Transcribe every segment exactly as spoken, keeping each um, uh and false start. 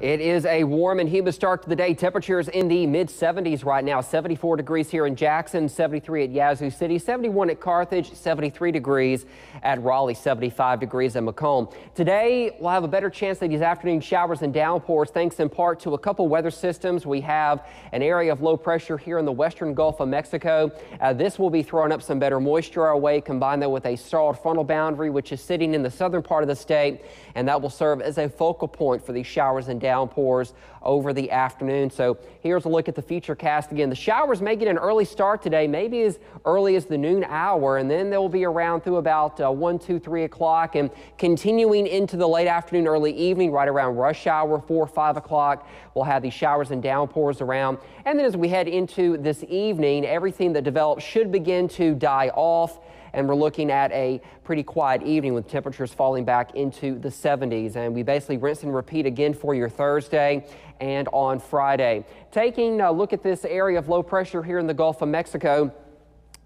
It is a warm and humid start to the day. Temperatures in the mid seventies right now. seventy-four degrees here in Jackson, seventy-three at Yazoo City, seventy-one at Carthage, seventy-three degrees at Raleigh, seventy-five degrees at Macomb. Today, we'll have a better chance of these afternoon showers and downpours thanks in part to a couple weather systems. We have an area of low pressure here in the western Gulf of Mexico. Uh, this will be throwing up some better moisture our way, combined though with a stalled frontal boundary, which is sitting in the southern part of the state, and that will serve as a focal point for these showers and downpours. downpours over the afternoon. So here's a look at the future cast again. The showers may get an early start today, maybe as early as the noon hour, and then they'll be around through about uh, one, two, three o'clock and continuing into the late afternoon, early evening, right around rush hour, four, five o'clock. We'll have these showers and downpours around. And then as we head into this evening, everything that develops should begin to die off. And we're looking at a pretty quiet evening with temperatures falling back into the seventies. And we basically rinse and repeat again for your Thursday and on Friday. Taking a look at this area of low pressure here in the Gulf of Mexico.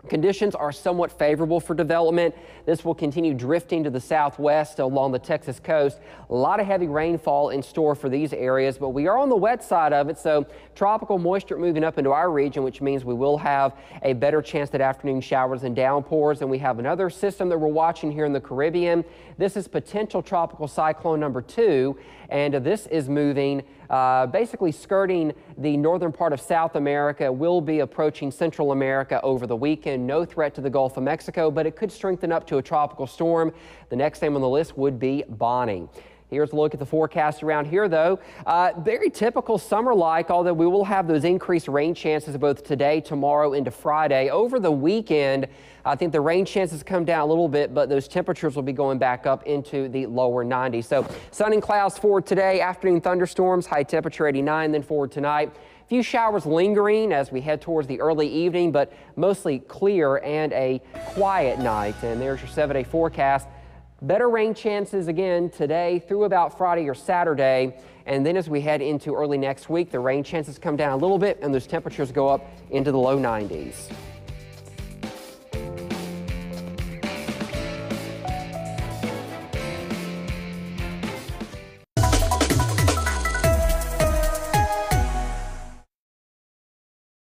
Conditions are somewhat favorable for development. This will continue drifting to the southwest along the Texas coast. A lot of heavy rainfall in store for these areas, but we are on the wet side of it, so tropical moisture moving up into our region, which means we will have a better chance at afternoon showers and downpours. And we have another system that we're watching here in the Caribbean. This is potential tropical cyclone number two, and this is moving Uh, basically skirting the northern part of South America, will be approaching Central America over the weekend. No threat to the Gulf of Mexico, but it could strengthen up to a tropical storm. The next name on the list would be Bonnie. Here's a look at the forecast around here, though. Uh, very typical summer-like, although we will have those increased rain chances both today, tomorrow, into Friday. Over the weekend, I think the rain chances come down a little bit, but those temperatures will be going back up into the lower nineties. So sun and clouds for today, afternoon thunderstorms, high temperature eighty-nine, then forward tonight. A few showers lingering as we head towards the early evening, but mostly clear and a quiet night. And there's your seven-day forecast. Better rain chances again today through about Friday or Saturday. And then as we head into early next week, the rain chances come down a little bit and those temperatures go up into the low nineties.